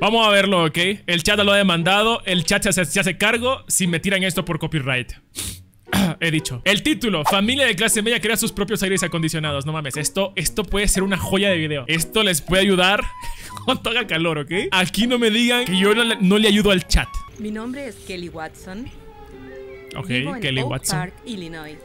Vamos a verlo, ¿ok? El chat lo ha demandado. El chat se hace cargo si me tiran esto por copyright. He dicho. El título: familia de clase media crea sus propios aires acondicionados. No mames, esto puede ser una joya de video. Esto les puede ayudar cuando haga calor, ¿ok? Aquí no me digan que yo no le ayudo al chat. Mi nombre es Kelly Watson. Ok, vivo en Kelly Oak Watson Park, Illinois.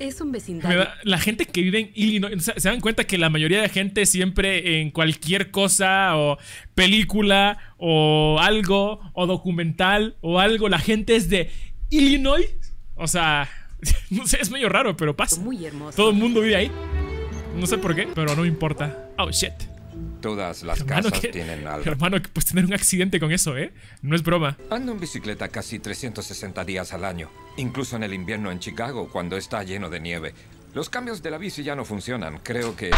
Es un vecindario. La gente que vive en Illinois, se dan cuenta que la mayoría de gente siempre en cualquier cosa o película o algo o documental o algo, la gente es de Illinois. O sea, no sé, es medio raro, pero pasa. Muy hermoso. Todo el mundo vive ahí. No sé por qué, pero no me importa. Oh, shit. Todas las casas tienen algo. Hermano, pues tener un accidente con eso, ¿eh? No es broma. Ando en bicicleta casi 360 días al año. Incluso en el invierno en Chicago, cuando está lleno de nieve. Los cambios de la bici ya no funcionan. Creo que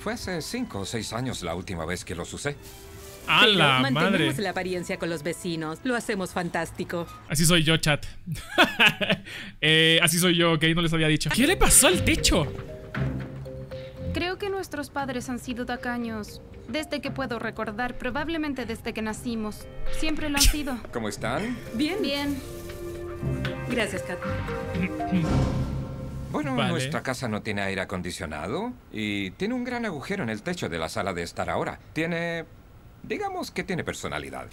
fue hace 5 o 6 años la última vez que los usé. ¡A la mantenemos madre! Mantenemos la apariencia con los vecinos. Lo hacemos fantástico. Así soy yo, chat. Así soy yo, ok. No les había dicho. ¿Qué le pasó al techo? Creo que nuestros padres han sido tacaños. Desde que puedo recordar, probablemente desde que nacimos. Siempre lo han sido. ¿Cómo están? Bien. Bien. Gracias, Kat. Bueno, vale. Nuestra casa no tiene aire acondicionado. Y tiene un gran agujero en el techo de la sala de estar ahora. Tiene... digamos que tiene personalidad.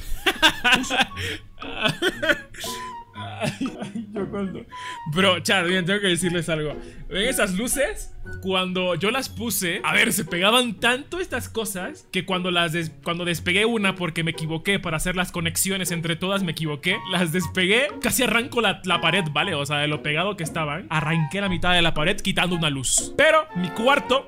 Yo cuando... Bro, chat, bien, tengo que decirles algo. ¿Ven esas luces? Cuando yo las puse, a ver, se pegaban tanto estas cosas que cuando despegué una porque me equivoqué para hacer las conexiones entre todas, me equivoqué. Las despegué, casi arranco la pared, ¿vale? O sea, de lo pegado que estaban, arranqué la mitad de la pared quitando una luz. Pero mi cuarto...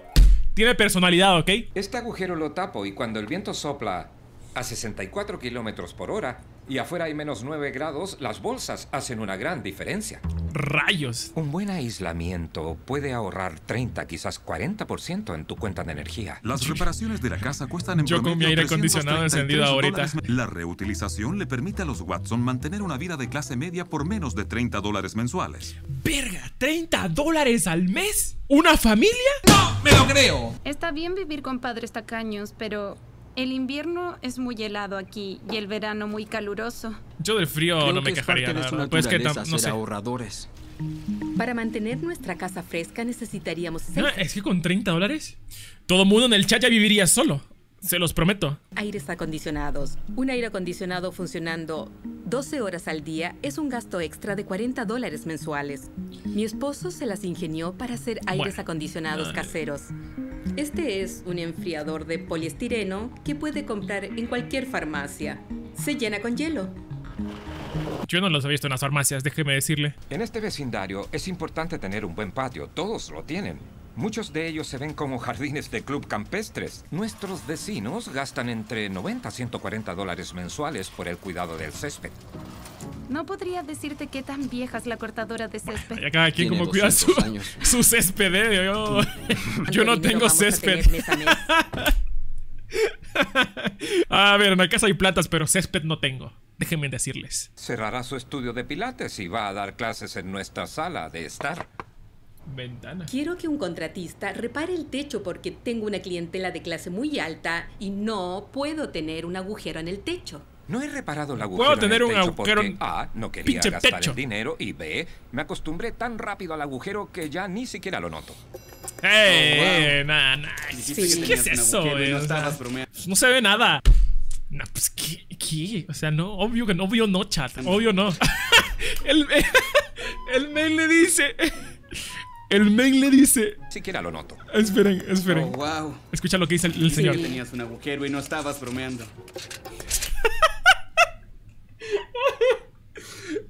tiene personalidad, ¿ok? Este agujero lo tapo y cuando el viento sopla a 64 kilómetros por hora y afuera hay menos 9 grados, las bolsas hacen una gran diferencia. ¡Rayos! Un buen aislamiento puede ahorrar 30, quizás 40% en tu cuenta de energía. Las reparaciones de la casa cuestan en promedio 333 dólares. La reutilización le permite a los Watson mantener una vida de clase media por menos de 30 dólares mensuales. ¡Verga! ¿30 dólares al mes? ¿Una familia? ¡No me lo creo! Está bien vivir con padres tacaños, pero el invierno es muy helado aquí y el verano muy caluroso. Yo del frío creo no me quejaría, ¿no? Pues que no sé. Ahorradores. Para mantener nuestra casa fresca necesitaríamos... No, es que con 30 dólares todo mundo en el chat ya viviría solo. Se los prometo. Aires acondicionados. Un aire acondicionado funcionando 12 horas al día es un gasto extra de 40 dólares mensuales. Mi esposo se las ingenió para hacer aires acondicionados caseros. Este es un enfriador de poliestireno que puede comprar en cualquier farmacia. Se llena con hielo. Yo no los he visto en las farmacias, déjeme decirle. En este vecindario es importante tener un buen patio. Todos lo tienen. Muchos de ellos se ven como jardines de club campestres. Nuestros vecinos gastan entre 90 a 140 dólares mensuales por el cuidado del césped. No podría decirte qué tan vieja es la cortadora de césped. Ya cada quien como cuida su césped, ¿eh? Yo no tengo césped. A ver, en la casa hay plantas, pero césped no tengo. Déjenme decirles. Cerrará su estudio de pilates y va a dar clases en nuestra sala de estar. Ventana. Quiero que un contratista repare el techo porque tengo una clientela de clase muy alta y no puedo tener un agujero en el techo. No he reparado el agujero en el techo porque A, no quería gastar el dinero y B, me acostumbré tan rápido al agujero que ya ni siquiera lo noto. ¡Hey! ¿Qué es eso? No se ve nada. No, pues, ¿qué? O sea, no, obvio que no, chat. Obvio no. El mail le dice... Siquiera lo noto. Esperen, esperen. Oh, wow. Escucha lo que dice el señor. Tenías un agujero y no estabas bromeando.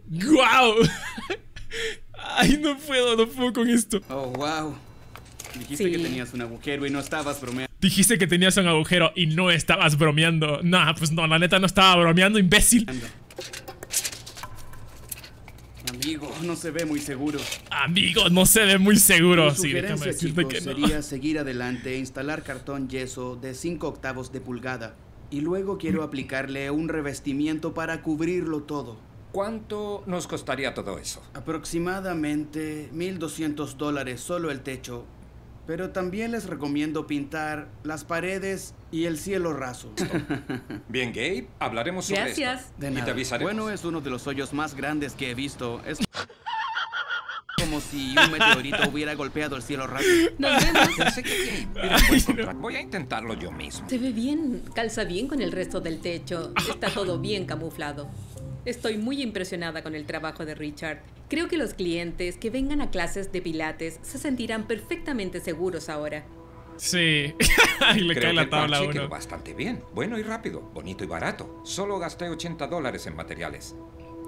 ¡Guau! Wow. Ay, no puedo con esto. Oh, wow. Dijiste que tenías un agujero y no estabas bromeando. Dijiste que tenías un agujero y no estabas bromeando. Nah, pues no, la neta no estaba bromeando, imbécil. Amigo, no se ve muy seguro. Sí, déjame decirte que no. Sería seguir adelante e instalar cartón yeso de 5 octavos de pulgada. Y luego quiero aplicarle un revestimiento para cubrirlo todo. ¿Cuánto nos costaría todo eso? Aproximadamente $1,200 solo el techo. Pero también les recomiendo pintar las paredes y el cielo raso. Bien, Gabe, hablaremos sobre esto. Gracias. De nada. Y te avisaremos. Bueno, es uno de los hoyos más grandes que he visto. Es como si un meteorito hubiera golpeado el cielo raso. Nos vemos. Pensé que Gabe, voy a intentarlo yo mismo. Se ve bien, calza bien con el resto del techo. Está todo bien camuflado. Estoy muy impresionada con el trabajo de Richard. Creo que los clientes que vengan a clases de pilates se sentirán perfectamente seguros ahora. Sí. Y le cae la tabla a uno. Quedó bastante bien. Bueno y rápido, bonito y barato. Solo gasté $80 en materiales.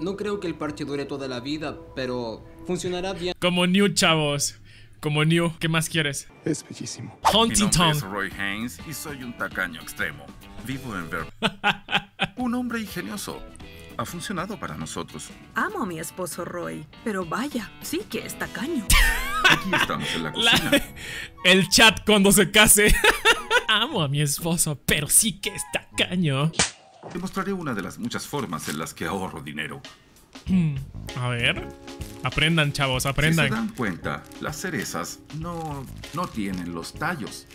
No creo que el parche dure toda la vida, pero funcionará bien. Como new, chavos. Como new. ¿Qué más quieres? Es bellísimo. Mi nombre es Roy Haynes y soy un tacaño extremo. Vivo en Vermont. Un hombre ingenioso. Ha funcionado para nosotros. Amo a mi esposo Roy, pero vaya, sí que es tacaño. Aquí estamos en la cocina. El chat cuando se case. Amo a mi esposo, pero sí que es tacaño. Te mostraré una de las muchas formas en las que ahorro dinero. A ver. Aprendan, chavos, aprendan. Si se dan cuenta, las cerezas no tienen los tallos.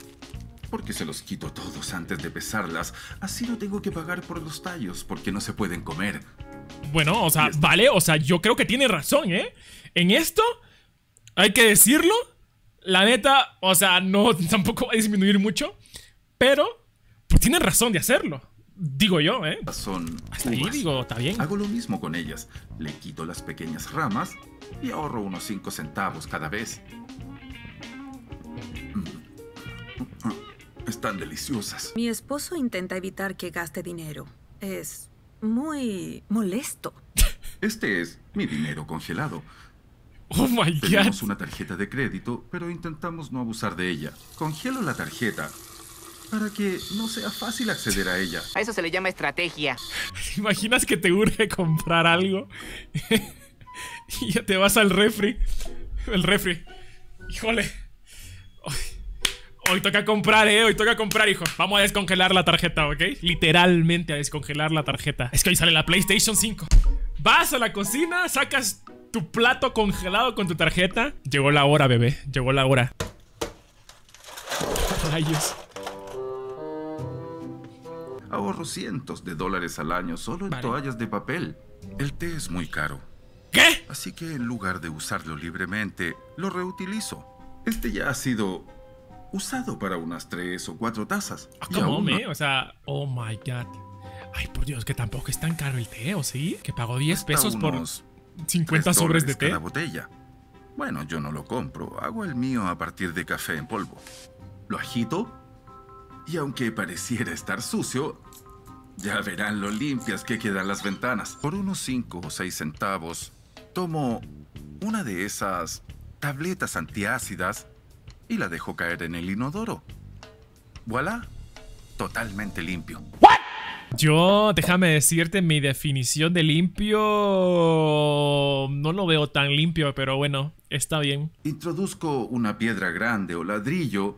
Porque se los quito todos antes de pesarlas. Así no tengo que pagar por los tallos, porque no se pueden comer. Bueno, o sea, vale, o sea, yo creo que tiene razón, ¿eh? En esto, hay que decirlo. La neta, o sea, no, tampoco va a disminuir mucho. Pero, pues tienen razón de hacerlo. Digo yo, ¿eh? Hasta ahí digo, está bien. Hago lo mismo con ellas. Le quito las pequeñas ramas y ahorro unos 5 centavos cada vez. Están deliciosas. Mi esposo intenta evitar que gaste dinero. Es muy molesto. Este es mi dinero congelado. Oh my God. Tenemos una tarjeta de crédito, pero intentamos no abusar de ella. Congelo la tarjeta para que no sea fácil acceder a ella. A eso se le llama estrategia. ¿Te imaginas que te urge comprar algo? Y ya te vas al refri. El refri. Híjole. Ay. Hoy toca comprar, hoy toca comprar, hijo. Vamos a descongelar la tarjeta, ¿ok? Literalmente a descongelar la tarjeta. Es que hoy sale la PlayStation 5. Vas a la cocina, sacas tu plato congelado con tu tarjeta. Llegó la hora, bebé, llegó la hora. Rayos. Ahorro cientos de dólares al año solo en toallas de papel. El té es muy caro. ¿Qué? Así que en lugar de usarlo libremente, lo reutilizo. Este ya ha sido usado para unas 3 o 4 tazas. ¿Cómo, me? O sea, oh my God. Ay, por Dios, que tampoco es tan caro el té, ¿o sí? Que pagó 10 pesos por 50 sobres de té. Cada botella. Bueno, yo no lo compro. Hago el mío a partir de café en polvo. Lo agito y aunque pareciera estar sucio, ya verán lo limpias que quedan las ventanas. Por unos 5 o 6 centavos, tomo una de esas tabletas antiácidas y la dejó caer en el inodoro. ¡Voilá! Totalmente limpio. ¿What? Yo, déjame decirte, mi definición de limpio no lo veo tan limpio, pero bueno, está bien. Introduzco una piedra grande o ladrillo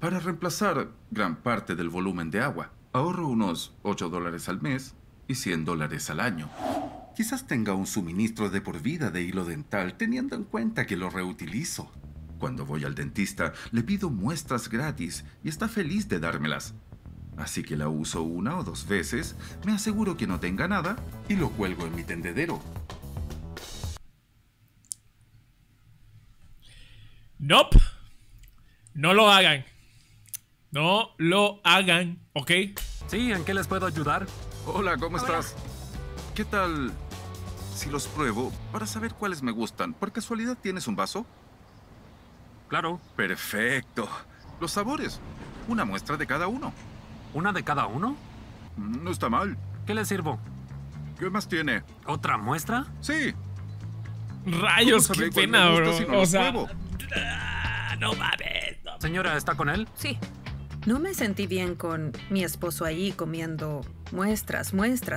para reemplazar gran parte del volumen de agua. Ahorro unos $8 al mes y $100 al año. Quizás tenga un suministro de por vida de hilo dental, teniendo en cuenta que lo reutilizo. Cuando voy al dentista, le pido muestras gratis y está feliz de dármelas. Así que la uso 1 o 2 veces, me aseguro que no tenga nada y lo cuelgo en mi tendedero. Nope. No lo hagan. No lo hagan, ¿ok? Sí, ¿en qué les puedo ayudar? Hola, ¿cómo estás? ¿Qué tal si los pruebo para saber cuáles me gustan? ¿Por casualidad tienes un vaso? Claro. Perfecto. Los sabores. Una muestra de cada uno. ¿Una de cada uno? No está mal. ¿Qué le sirvo? ¿Qué más tiene? ¿Otra muestra? Sí. Rayos, qué pena, bro. Si no, o sea, no mames. No. Señora, ¿está con él? Sí. No me sentí bien con mi esposo ahí comiendo muestras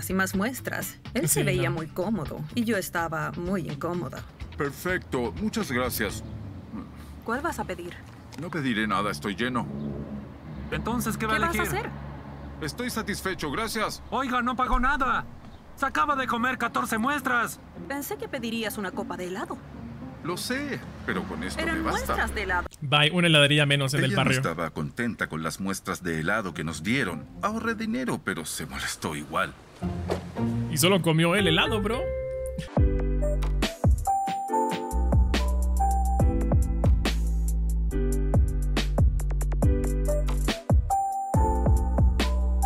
y más muestras. Él se veía muy cómodo y yo estaba muy incómoda. Perfecto. Muchas gracias. ¿Cuál vas a pedir? No pediré nada, estoy lleno. Entonces, ¿qué va a elegir? ¿Qué vas a hacer? Estoy satisfecho, gracias. Oiga, no pagó nada. Se acaba de comer 14 muestras. Pensé que pedirías una copa de helado. Lo sé, pero con esto me basta. Bye, una heladería menos en el barrio. Ella no estaba contenta con las muestras de helado que nos dieron. Ahorré dinero, pero se molestó igual. Y solo comió el helado, bro.